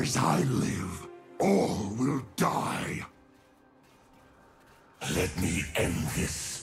As I live, all will die. Let me end this.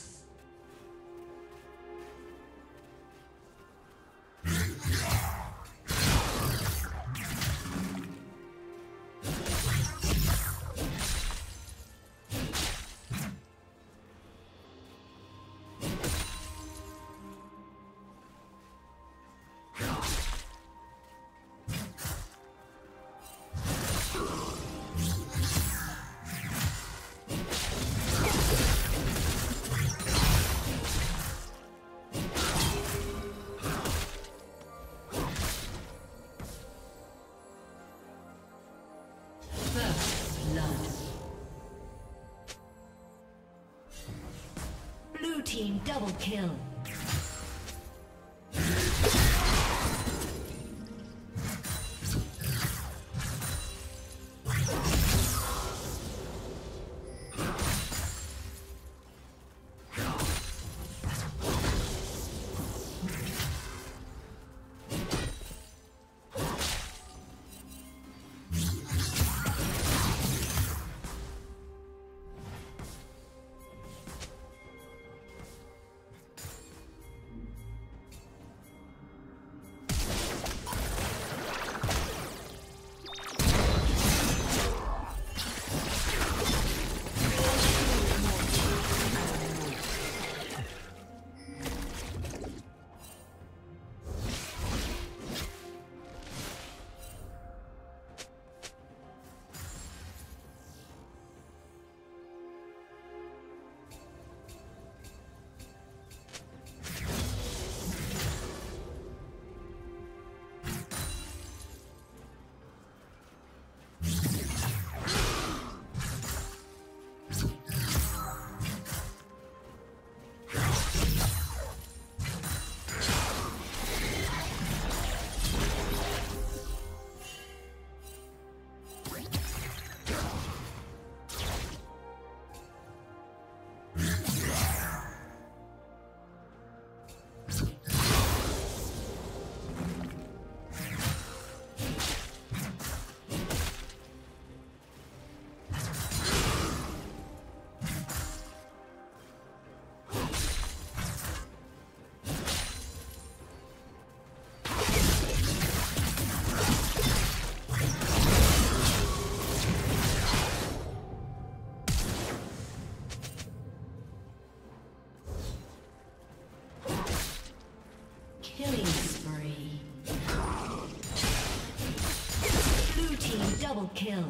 Team double kill. Kill.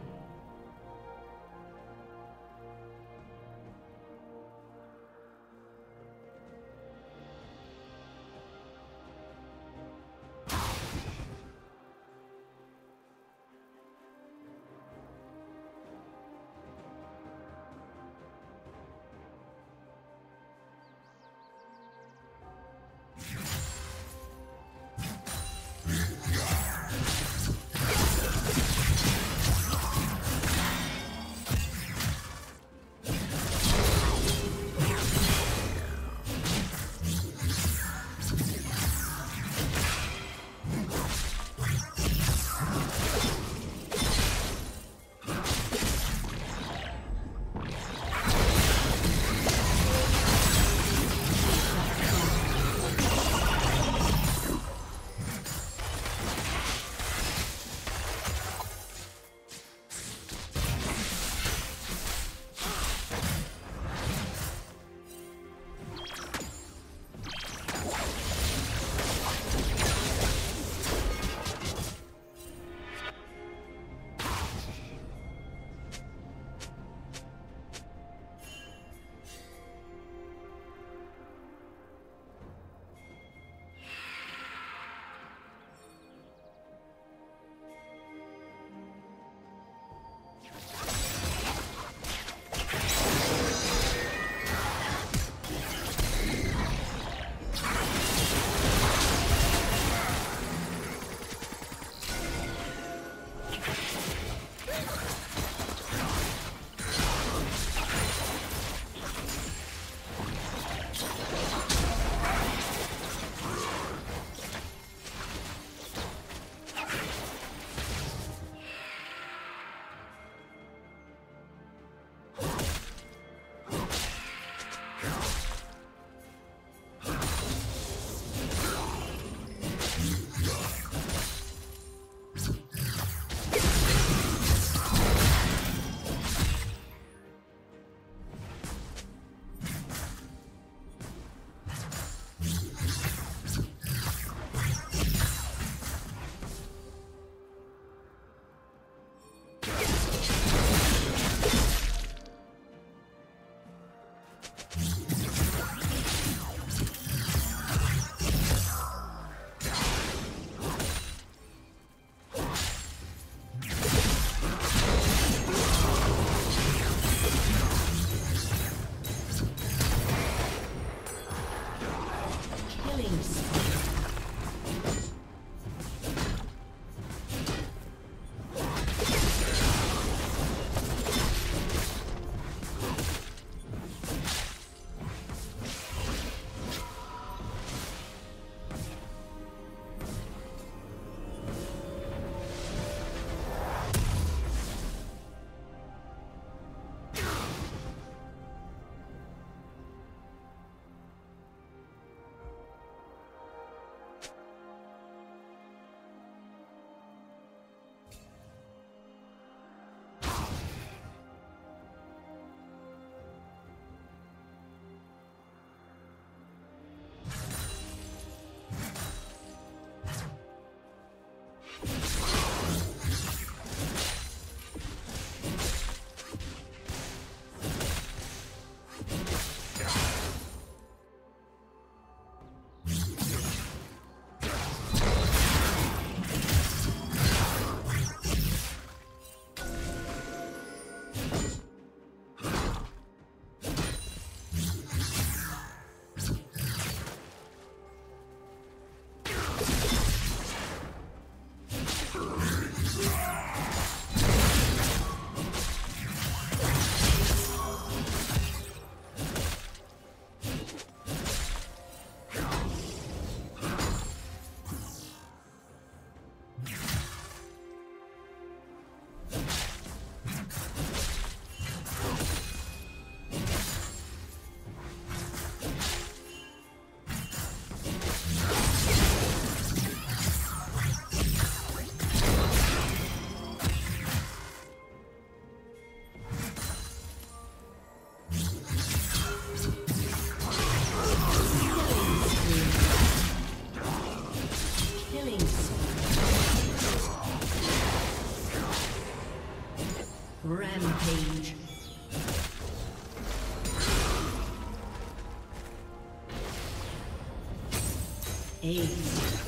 Ace.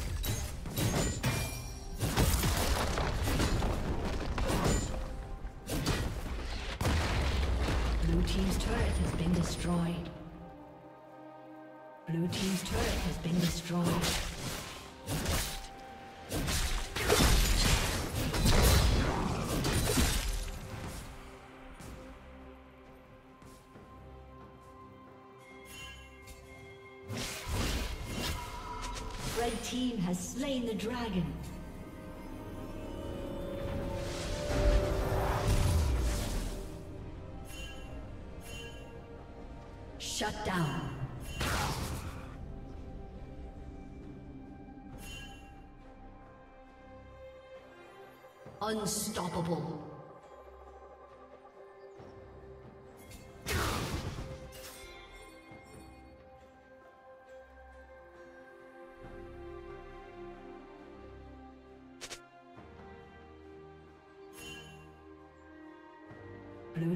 Blue team's turret has been destroyed. Blue team's turret has been destroyed. Red team has slain the dragon. Shut down. Unstoppable. Blue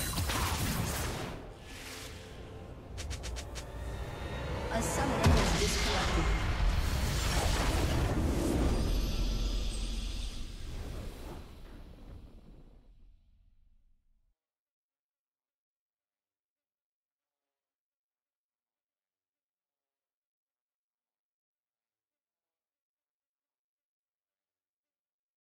A summoner has disconnected.